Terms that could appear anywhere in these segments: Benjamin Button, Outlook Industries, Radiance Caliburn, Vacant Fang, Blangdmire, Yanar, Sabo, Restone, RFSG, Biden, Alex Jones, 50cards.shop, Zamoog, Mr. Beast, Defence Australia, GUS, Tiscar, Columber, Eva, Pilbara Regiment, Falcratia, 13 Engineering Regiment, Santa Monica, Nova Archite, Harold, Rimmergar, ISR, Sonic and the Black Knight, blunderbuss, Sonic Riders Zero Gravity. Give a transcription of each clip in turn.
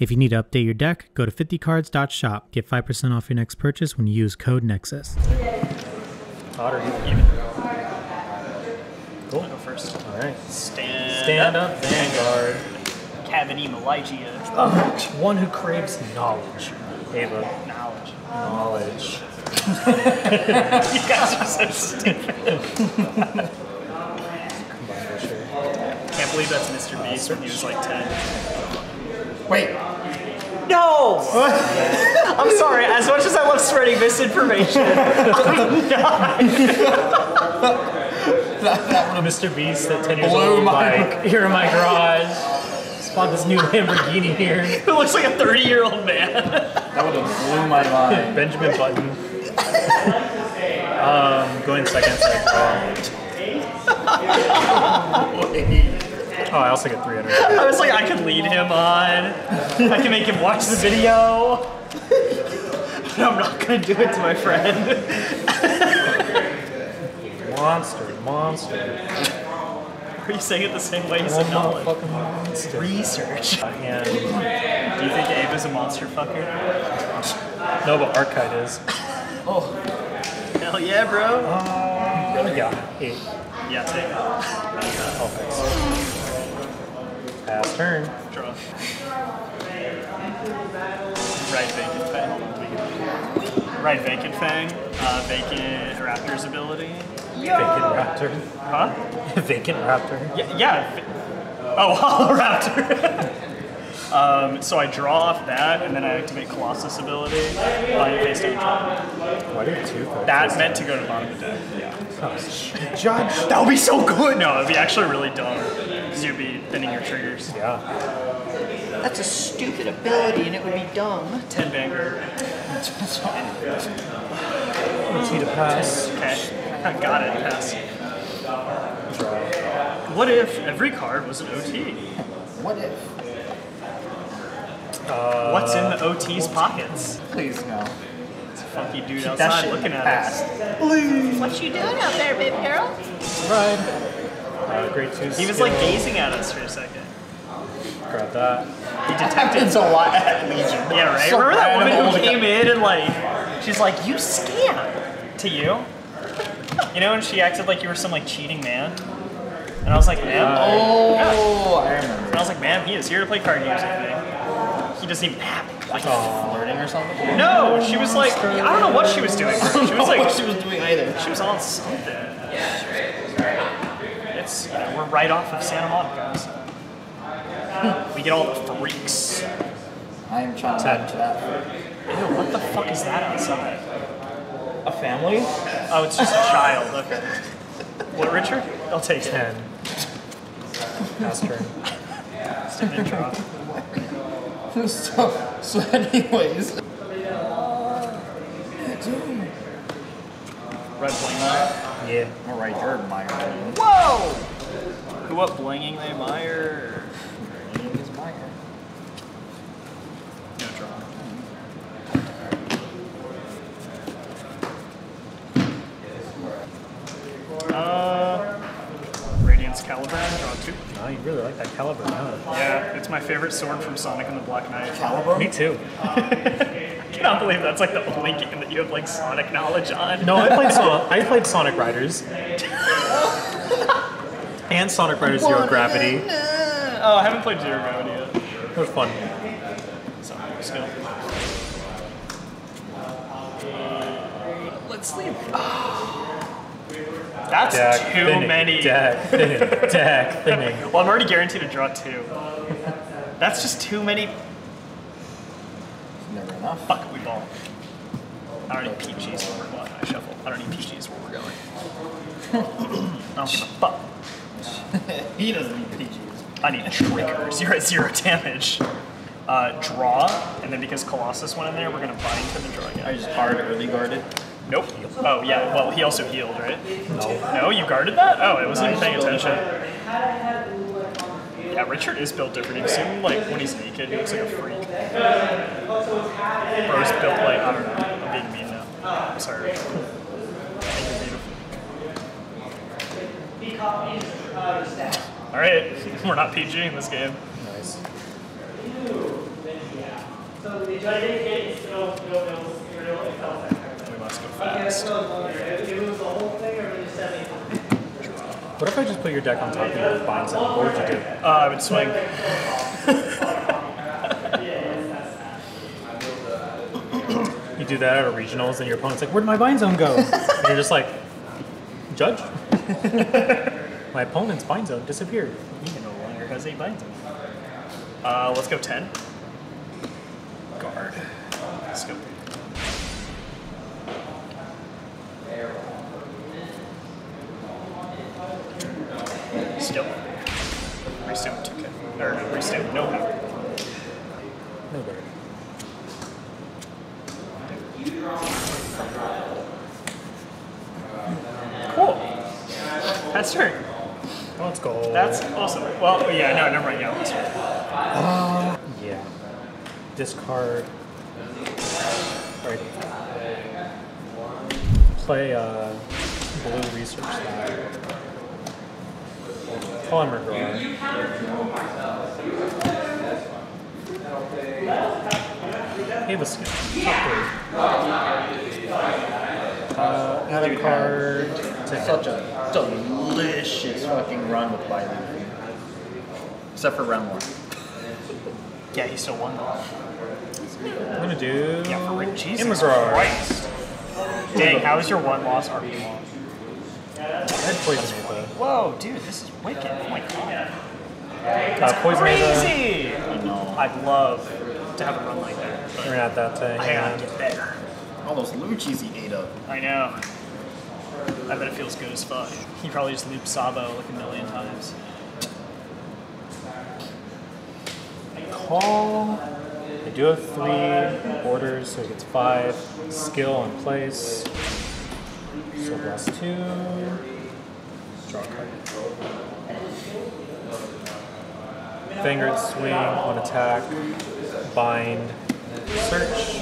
If you need to update your deck, go to 50cards.shop. Get 5% off your next purchase when you use code NEXUS. Cool. I'll go first. Alright. Stand up, Vanguard. Cavity Maligia. Oh, one who craves knowledge. Eva. Knowledge. You guys are so stupid. Can't believe that's Mr. Beast when he was like 10. Wait. No! I'm sorry, as much as I love spreading misinformation, I'm not. That one Mr. Beast at 10 years old, like, here in my garage. Spawned this new Lamborghini here. It looks like a 30-year-old man. That would have blew my mind. Benjamin Button. Going second. Oh, I also get 300. I was like, I could lead him on. I can make him watch the video. But I'm not gonna do it to my friend. Monster. Are you saying it the same way you said knowledge? Research. And do you think Abe is a monster fucker? Nova Archite is. Oh. Hell yeah, bro. Yeah. Hey. Yeah, take it. Oh, thanks. Pass turn. Draw. Right, Vacant Fang. Right, Vacant Fang. Vacant Raptor's ability. Yo. Vacant Raptor. Huh? Vacant Raptor. Yeah. Oh, Hollow Raptor. So I draw off that, and then I activate Colossus ability. Face down top. Why do two? That's meant to go to the bottom of the deck. Yeah. Oh, judge. That would be so good. No, it'd be actually really dumb, because you'd be thinning your triggers. Yeah. That's a stupid ability, and it would be dumb. 10 banger. Two to pass. Okay. I got it, pass. What if every card was an OT? What if? What's in the OT's pockets? Please no. It's a funky dude outside looking at us. Please. What you doing out there, babe Harold? Right. Great twos. He was like gazing at us for a second. Grab that. He detected a lot at Legion. Yeah, right? Remember that woman who came in and like, she's like, you scam to you? You know, and she acted like you were some like cheating man, and I was like, "Ma'am, I remember." And I was like, "Ma'am, he is here to play card games with me. He doesn't even have like flirting or something." No, she was like, I don't know what she was doing. She was like, she was doing either. She was on something. Yeah. It's we're right off of Santa Monica, so we get all the freaks. I am trying to add to that. Ew, what the fuck is that outside? A family? Oh, it's just a child. Okay. What, Richard? I'll take 10. Pass turn. Step in, draw. So anyways. Red Blangdmire? Yeah. Alright, you're Mire. Whoa! Who up blanging they Mire? Blanging is Mire. No draw. Radiance Caliburn, draw 2. Oh, you really like that Caliburn, huh? Yeah, it's my favorite sword from Sonic and the Black Knight. Caliburn? Me too. I cannot believe that's like the only game that you have like Sonic knowledge on. No, I played Sonic Riders. And Sonic Riders Zero Gravity. Oh, I haven't played Zero Gravity yet. It was fun. Sonic skill. Let's leave. That's deck too thinning, many. Deck thinning. Deck thinning. Well, I'm already guaranteed to draw 2. That's just too many. Never enough. Fuck, we ball. I don't need PGs where we're going. I shuffle. I don't need PGs where we're going. I don't give a fuck. He doesn't need PGs. I need triggers. You're at 0 damage. Draw, and then because Colossus went in there, we're going to bind him and draw again. Are you just hard early guarded? Nope. Oh, yeah. Well, he also healed, right? No. No? You guarded that? Oh, I wasn't even paying attention. Yeah, Richard is built different. Except, like, when he's naked, he looks like a freak. Bro's built like, I don't know. I'm being mean now. I'm sorry, Richard. You're beautiful. Alright. We're not PG in this game. Nice. What if I just put your deck on top of your binds? What would you do? I would swing. You do that at a regionals, and your opponent's like, "Where'd my bind zone go?" And you're just like, "Judge, my opponent's bind zone disappeared. He no longer has a bind zone." Let's go 10. Guard. Let's go. Still. Restone 2k. Or no, restone. No power. No guard. Cool. That's true. Let's go. That's awesome. Well, yeah, no, never mind. Yeah, let's yeah. Discard. Right. Play blue research style. Columber guard. Eva skin. Another card. Such a delicious fucking run with Biden. Except for round one. Yeah, he still won. I'm gonna do. Yeah, for Rick. Jesus Christ. Dang, how is your one loss RP long? That poisoned Eva. Whoa, dude, this is wicked. Oh my god. It's crazy! I know. I'd love to have a run like that. We're not that thing. I gotta get better. All those luchis he ate up. I know. I bet it feels good as fuck. He probably just looped Sabo like a million times. I call. I do have 3 orders, so he gets 5. Skill in place. So plus 2. Draw a card. Fingered swing on attack. Bind. Search.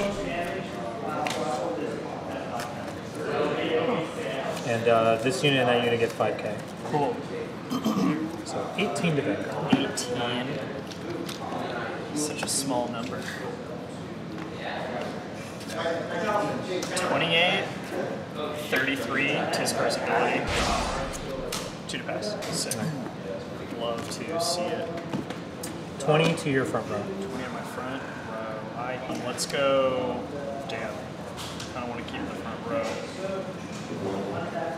And this unit and that unit get 5k. Cool. So 18 to Vanguard. 18. Such a small number. 28. 33, Tiscar's ability. 2 to pass. Sick. Love to see it. 20 to your front row. 20 on my front row. Let's go. Damn. I don't want to keep the front row.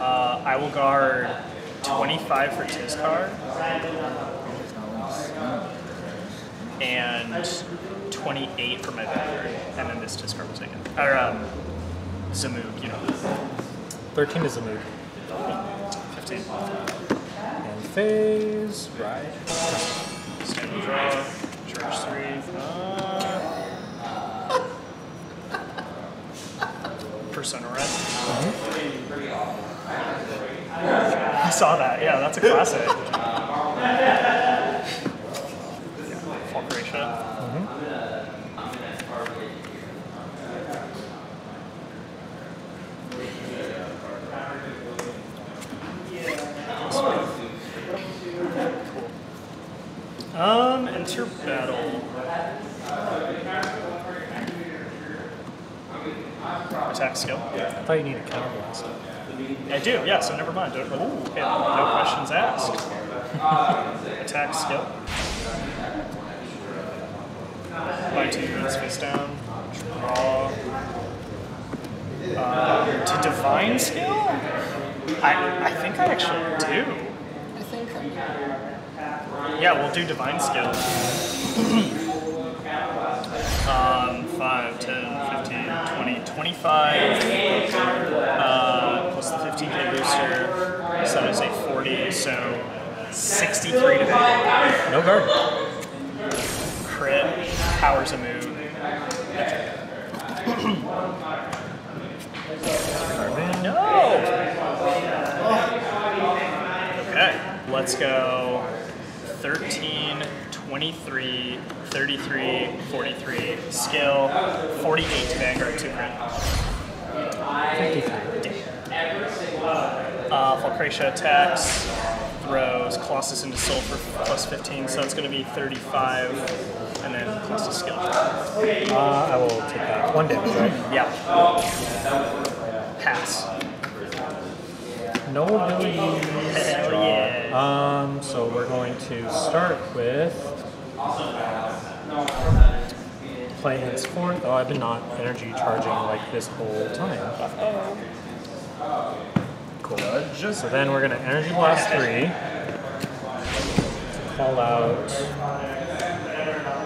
I will guard 25 for Tiscar. And 28 for my battery. And then this Tiscar will take it. Or, Zamoog, you know. 13 is Zamoog. 15. And phase. Right. Standard draw. Charge 3. Persona Red. I saw that. Yeah, that's a classic. Falcratia. Enter battle. Attack skill. I thought you needed a counterblast. I do, yeah, so never mind. Ooh, okay, no questions asked. Attack skill. Buy 2 units face down. Draw. To divine skill? I think I actually do. I think I do. Yeah, we'll do divine skill. 5, 10, 15, 20, 25. Plus the 15k booster. So that is a 40, so 63 to hit. No guard. Crit. Powers a move. No! Okay, let's go. 13, 23, 33, 43, skill, 48 to Vanguard, 2 print. 55. Falcratia attacks, throws Colossus into Soul for plus 15, so it's going to be 35. and then plus a skill. I will take that. 1 damage, right? Yeah. Pass. No ability. Hell yeah. So we're going to start with play henceforth. Oh, I've been not energy charging like this whole time. Cool. So then we're going to energy blast 3. Call out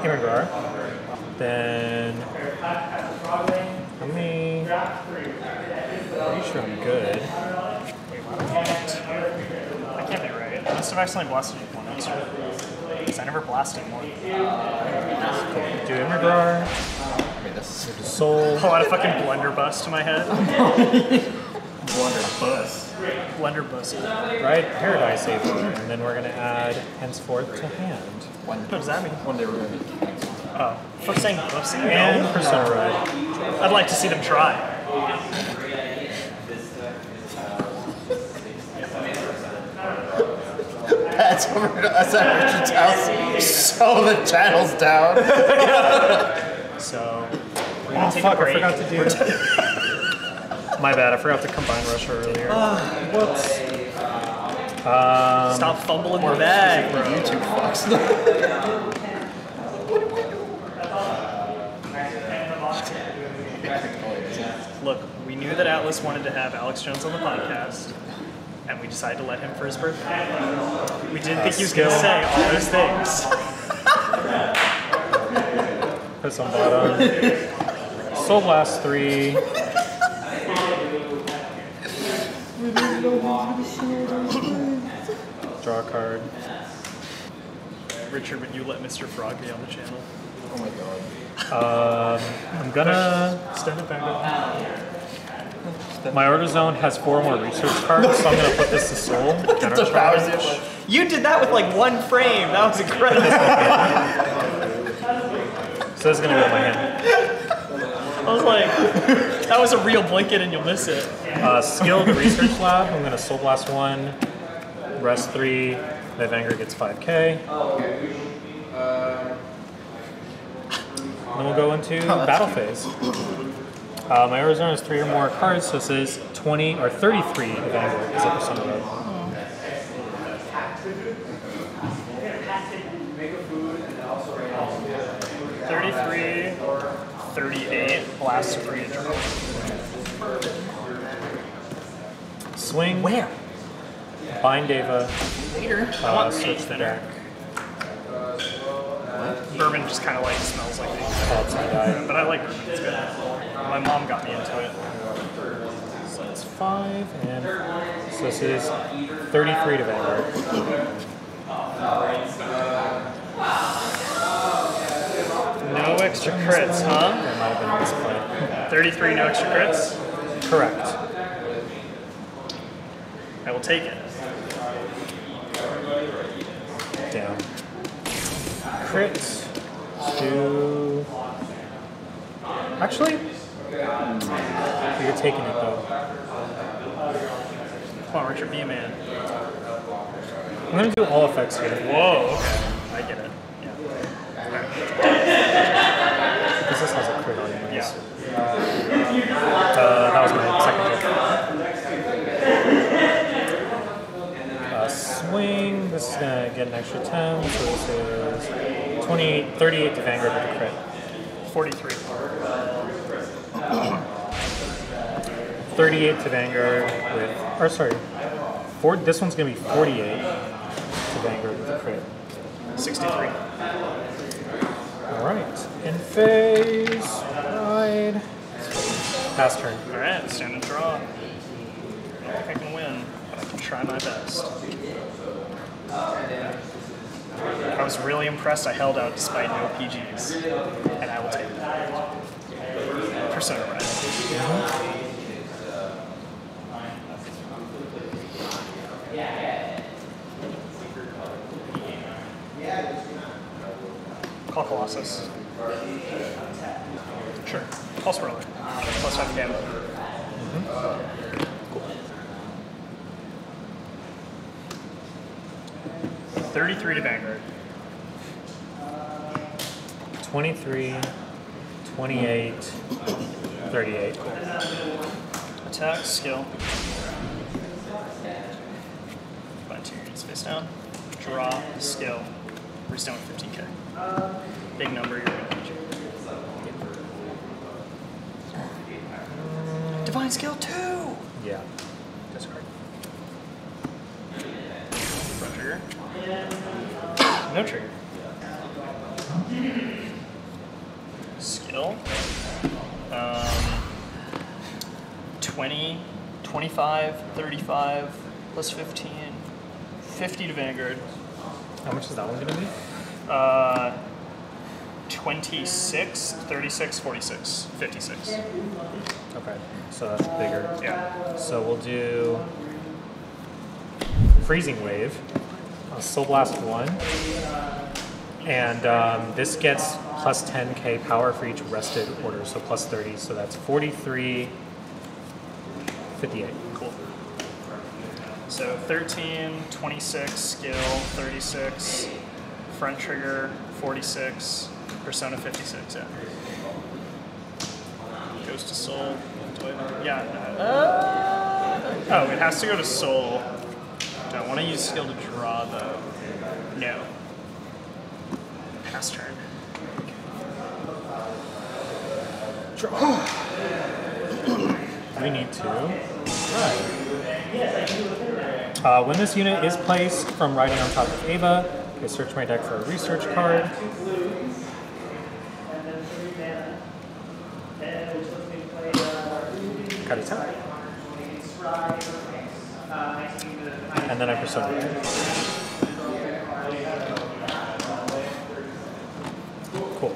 Rimmergar. Then how many? Pretty sure I'm good. That can't be right. I must have accidentally blasted one extra. Because I never blasted one. Do Rimmergar. Soul. A lot of fucking blunderbuss to my head. Blunderbuss. Right? Paradise Eva. And then we're going to add henceforth to hand. What does that mean? One day we're going to be connected. Oh. Fuck saying buffs. And Persona Ride. I'd like to see them try. That's over to us at Richard's house. So the channel's down. So, we're gonna take a break. I forgot to do it. My bad, I forgot to combine rusher earlier. Whoops. Stop fumbling your bag, bro. YouTube fucks. What do I do? Look, we knew that Atlas wanted to have Alex Jones on the podcast. And we decided to let him for his birthday. We didn't think he was going to say all those things. Piss on bottom. Soul Blast 3. Draw a card. Richard, would you let Mr. Frog be on the channel? Oh my god. I'm gonna... Stand it back up. My order zone has 4 more research cards, so I'm going to put this to soul. You did that with like 1 frame. That was incredible. So this is going to go in my hand. I was like, that was a real blanket and you'll miss it. Skill the research lab. I'm going to soul blast 1, rest 3, the Vanguard gets 5k. Then we'll go into battle phase. My order zone is 3 or more cards, so this is 20 or 33 of Vanguard is a Persona Ride. Oh. 33, 38, blast 3 to draw. Swing. Where? Bind Eva. Later. Switch the deck. Bourbon just kind of like smells like it. But I like bourbon, it's good. My mom got me into it. So it's 5, and so this is 33 to Vanguard. No extra crits, huh? That might have been misplay. 33, no extra crits? Correct. I will take it. Down. Crits to... Actually, you're taking it though. Come on, Richard, be a man. I'm going to do all effects here. Whoa, okay. I get it. Yeah. Because this has a crit on it. Yeah. That was my second joke. Swing. This is going to get an extra 10, so this is 28, 38 to Vanguard with a crit. 43. 38 to Vanguard with, or sorry, this one's going to be 48 to Vanguard with a crit. 63. Alright, in phase, ride. Pass turn. Alright, stand and draw. I don't think I can win, but I can try my best. I was really impressed. I held out despite no PGs, and I will take that. Persona Ride. Call Colossus. Sure. Call Swirler. Plus 5 damage. Cool. 33 to Vanguard. 23, 28, 38. Attack, skill. Frontier, space down. Draw, skill. We're still at 15k. Big number, you're going to need you. Divine skill 2! Yeah. Discard. Front trigger. No trigger. Skill. 20, 25, 35, plus 15, 50 to Vanguard. How much is that one gonna be? 26, 36, 46, 56. Okay, so that's bigger. Yeah. So we'll do Freezing Wave, Soul Blast 1, and this gets plus 10k power for each rested order, so plus 30, so that's 43, 58. Cool. So 13, 26, skill, 36, front trigger, 46, persona 56, yeah. Goes to soul. Do I, yeah. Oh, it has to go to soul. Do I want to use skill to draw, though? No. Pass turn. Draw. We need to. Right. When this unit is placed from riding on top of Eva, I search my deck for a research card. Cut it out. And then I persona. Cool.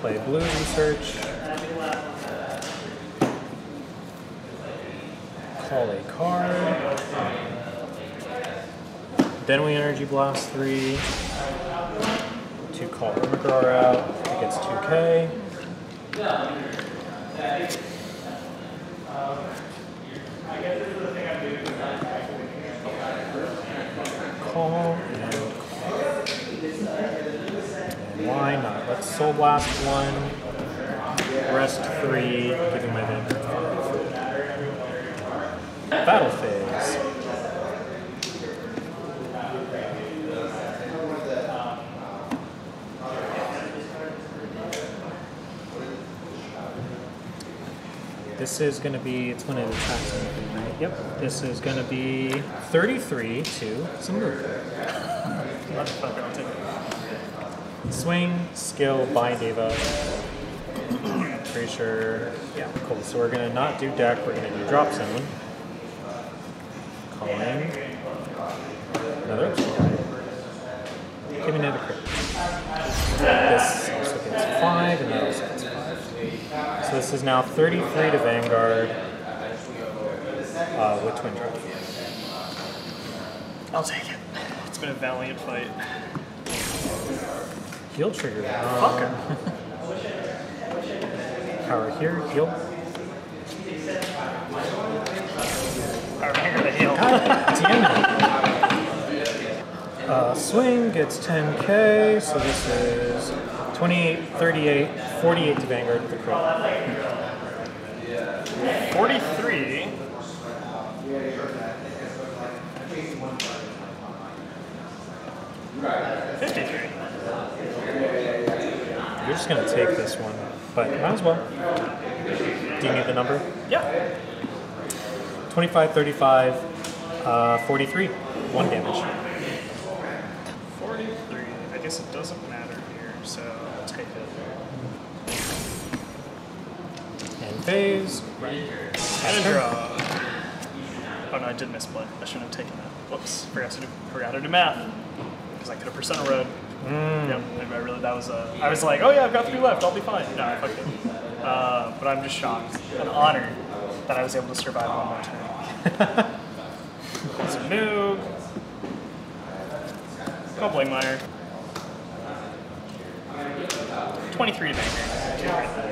Play blue research. Call a card. Then we energy blast 3 to call Rimmergar out. It gets 2k. Call and why not? Let's soul blast 1, rest 3, giving my name. Battle phase. This is going to be, it's when it attacks anything, right? Yep. This is going to be 33 to Zamoog. Swing, skill, bind Eva. Pretty sure. Yeah, cool. So we're going to not do deck, we're going to do drop zone. Calling another guy. Giving it a crit. This also gets 5, and that also gets 5. So this is now 33 to Vanguard with Twin Drop. I'll take it. It's been a valiant fight. Heal trigger. Fucker. Power here, heal. Power here to heal. Damn it. Swing gets 10k, so this is 28, 38, 48 to Vanguard with the crit. 43? Right. 53. You're just going to take this one, but might as well. Do you need the number? Yeah. 25, 35, 43. 1 damage. 43. I guess it doesn't matter here, so I'll take it. And phase. Right. And a draw. Oh no, I did misplay. I shouldn't have taken that. Whoops. Forgot to do math. Because I could have percent road. Yep. I really, that was a. I was like, oh yeah, I've got 3 left. I'll be fine. No, I fucked it. But I'm just shocked and honored that I was able to survive one more turn. Zamoog. Go Blangdmire. 23 to Vanguard. Yeah.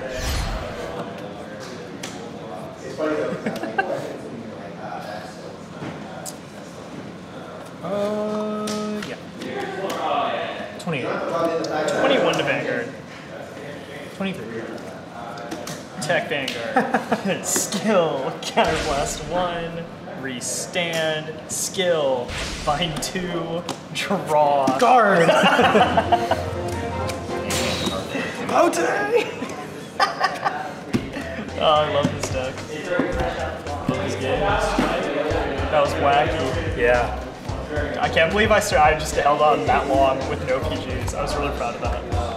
28. 21 to Vanguard. 23. Tech Vanguard. Skill, counterblast 1, restand, skill, bind 2, draw. Guard! Pote! Oh, I love this deck. Love these games. That was wacky. Yeah. I can't believe I just held on that long with no PGs. I was really proud of that.